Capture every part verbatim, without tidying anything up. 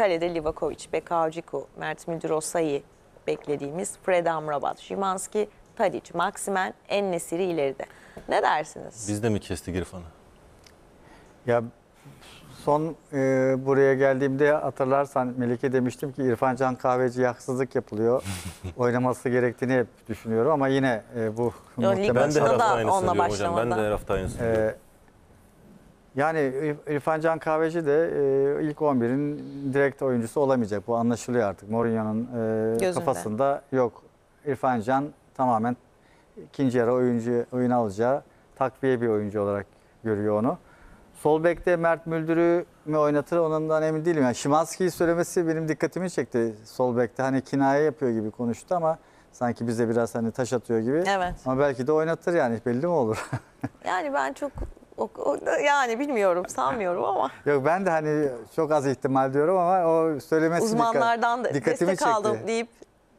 Kale'de Livakovic, Bekavciku, Mert Müdürosay'ı beklediğimiz Fred Amrabat, Szymański, Tadić, Maximin, En-Nesyri ileride. Ne dersiniz? Biz de mi kestik İrfan'ı? Ya son e, buraya geldiğimde hatırlarsan Melike demiştim ki İrfan Can Kahveci'ye haksızlık yapılıyor. Oynaması gerektiğini hep düşünüyorum ama yine e, bu Yo, muhtemelen... Ben de her hafta aynısını diyorum hocam. Ben de her hafta aynısını diyorum. E, Yani İrfan Can Kahveci de e, ilk on birin direkt oyuncusu olamayacak. Bu anlaşılıyor artık. Mourinho'nun e, kafasında yok. İrfan Can tamamen ikinci yarı oyuncu, oyun alacağı takviye bir oyuncu olarak görüyor onu. Sol bekte Mert Müldür'ü mü oynatır ondan emin değilim. Yani Szymański'yi söylemesi benim dikkatimi çekti. Sol bekte hani kinaye yapıyor gibi konuştu ama sanki bize biraz hani taş atıyor gibi. Evet. Ama belki de oynatır yani, belli mi olur? Yani ben çok... Yani bilmiyorum, sanmıyorum ama. Yok, ben de hani çok az ihtimal diyorum ama o söylemesi uzmanlardan dikkat, da destek aldım deyip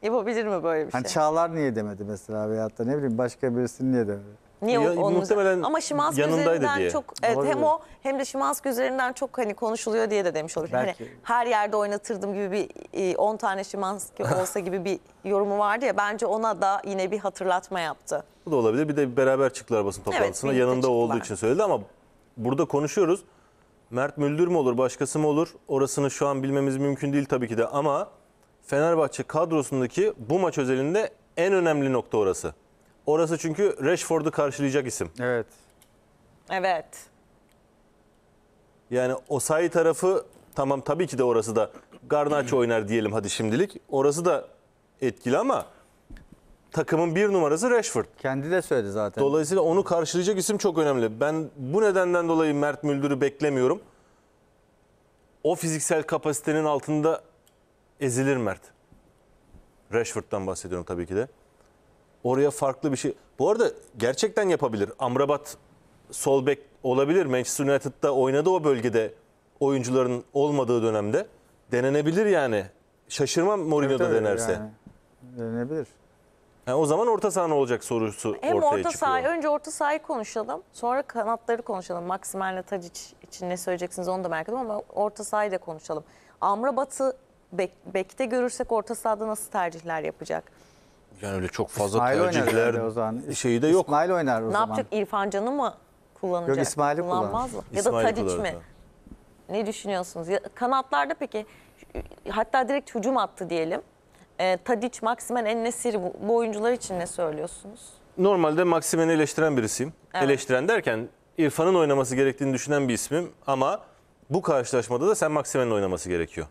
yapabilir mi böyle bir hani şey? Çağlar niye demedi mesela veyahut da ne bileyim başka birisini niye demedi? Niye ya, o, muhtemelen ama Szymański üzerinden diye. Çok evet, hem o hem de Szymański üzerinden çok hani konuşuluyor diye de demiş olabilir. Hani her yerde oynatırdım gibi bir on tane Szymański olsa gibi bir yorumu vardı ya, bence ona da yine bir hatırlatma yaptı. Bu da olabilir. Bir de beraber çıktılar basın toplantısına. Evet, yanında olduğu için söyledi ama burada konuşuyoruz. Mert Müldür mü olur, başkası mı olur? Orasını şu an bilmemiz mümkün değil tabii ki de ama Fenerbahçe kadrosundaki bu maç özelinde en önemli nokta orası. Orası çünkü Rashford'u karşılayacak isim. Evet. Evet. Yani o sayı tarafı tamam, tabii ki de orası da Garnacho oynar diyelim hadi şimdilik. Orası da etkili ama takımın bir numarası Rashford. Kendi de söyledi zaten. Dolayısıyla onu karşılayacak isim çok önemli. Ben bu nedenden dolayı Mert Müldür'ü beklemiyorum. O fiziksel kapasitenin altında ezilir Mert. Rashford'dan bahsediyorum tabii ki de. Oraya farklı bir şey. Bu arada gerçekten yapabilir. Amrabat sol bek olabilir. Manchester United'da oynadı o bölgede, oyuncuların olmadığı dönemde. Denenebilir yani. Şaşırmam Mourinho'da evet, denerse. Yani. Denenebilir. Yani o zaman orta saha ne olacak sorusu hem ortaya orta çıkıyor. Sahi, önce orta sahayı konuşalım. Sonra kanatları konuşalım. Maximin ile Tadić için ne söyleyeceksiniz onu da merak ediyorum ama orta sahayı da konuşalım. Amrabat'ı bek, bekte görürsek orta sahada nasıl tercihler yapacak? Yani öyle çok fazla tercihler şeyi de yok. İsmail oynar o ne zaman. Ne yapacak? İrfan Can'ı mı kullanacak? Yok, İsmail'i kullanmaz mı? İsmail ya da Tadić mi? Da. Ne düşünüyorsunuz? Ya, kanatlarda peki, hatta direkt hücum attı diyelim. E, Tadić, Maximin, En-Nesyri bu, bu oyuncular için ne söylüyorsunuz? Normalde Maximin'i eleştiren birisiyim. Evet. Eleştiren derken İrfan'ın oynaması gerektiğini düşünen bir ismim ama bu karşılaşmada da sen Maximin'in oynaması gerekiyor.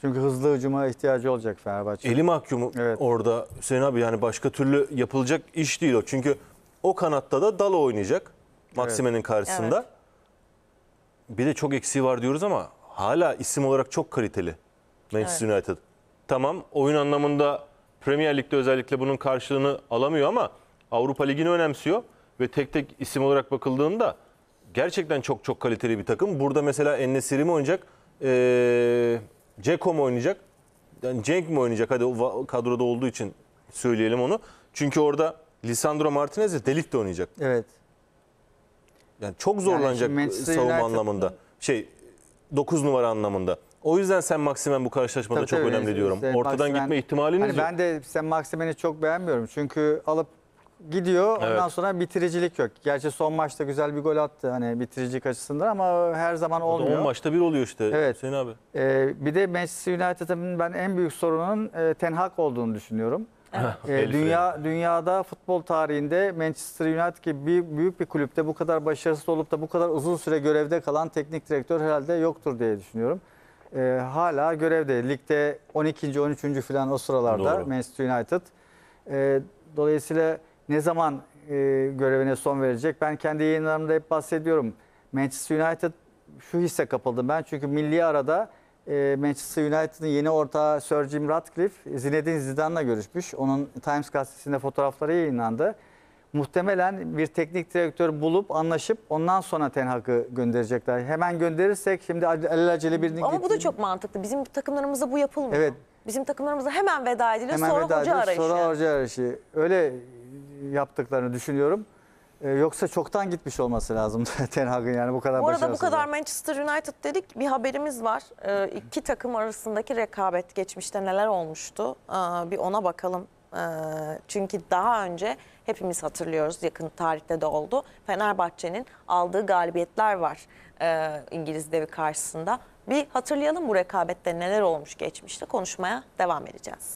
Çünkü hızlı hücuma ihtiyacı olacak Fenerbahçe. Eli mahkumu evet. Orada Hüseyin abi, yani başka türlü yapılacak iş değil o. Çünkü o kanatta da Dalo oynayacak Maximin'in evet. karşısında. Evet. Bir de çok eksiği var diyoruz ama hala isim olarak çok kaliteli Manchester evet. United. Tamam, oyun anlamında Premier Lig'de özellikle bunun karşılığını alamıyor ama Avrupa Ligi'ni önemsiyor. Ve tek tek isim olarak bakıldığında gerçekten çok çok kaliteli bir takım. Burada mesela En-Nesyri mi oynayacak? Eee... Ceko mu oynayacak? Yani Cenk mi oynayacak? Hadi o kadroda olduğu için söyleyelim onu. Çünkü orada Lisandro Martinez de delik de oynayacak. Evet. Yani çok zorlanacak yani savunma anlamında. Şey, dokuz numara anlamında. O yüzden sen Maximin bu karşılaşmada tabii çok tabii, önemli diyorum. Ortadan Maximin, gitme ihtimaliniz hani yok. Ben de sen Maximin'i çok beğenmiyorum. Çünkü alıp gidiyor. Evet. Ondan sonra bitiricilik yok. Gerçi son maçta güzel bir gol attı hani bitiricilik açısından ama her zaman olmuyor. on maçta bir oluyor işte. Evet. Hüseyin abi. Ee, bir de Manchester United'ın ben en büyük sorunun e, Ten Hag olduğunu düşünüyorum. e, dünya dünyada futbol tarihinde Manchester United gibi bir, büyük bir kulüpte bu kadar başarısız olup da bu kadar uzun süre görevde kalan teknik direktör herhalde yoktur diye düşünüyorum. E, hala görevde. Ligde on ikinci on üçüncü falan o sıralarda doğru. Manchester United. E, dolayısıyla ne zaman e, görevine son verecek? Ben kendi yayınlarımda hep bahsediyorum. Manchester United şu hisse kapıldım ben. Çünkü milli arada e, Manchester United'ın yeni ortağı Sir Jim Ratcliffe, Zinedine Zidane'la görüşmüş. Onun Times gazetesinde fotoğrafları yayınlandı. Muhtemelen bir teknik direktör bulup anlaşıp ondan sonra Ten Hag'ı gönderecekler. Hemen gönderirsek şimdi alelacele birinin... Ama bu da çok mantıklı. Bizim takımlarımızda bu yapılmıyor. Evet. Bizim takımlarımızda hemen veda ediliyor, hemen sonra veda ediliyor, hoca arayışı. Sonra hoca arayışı. Öyle yaptıklarını düşünüyorum. Ee, yoksa çoktan gitmiş olması lazım Ten Hag'ın, yani bu kadar başarısız. Bu arada bu kadar Manchester United dedik, bir haberimiz var. Ee, iki takım arasındaki rekabet, geçmişte neler olmuştu, ee, bir ona bakalım. Ee, çünkü daha önce hepimiz hatırlıyoruz, yakın tarihte de oldu. Fenerbahçe'nin aldığı galibiyetler var ee, İngiliz devi karşısında. Bir hatırlayalım bu rekabette neler olmuş geçmişte, konuşmaya devam edeceğiz.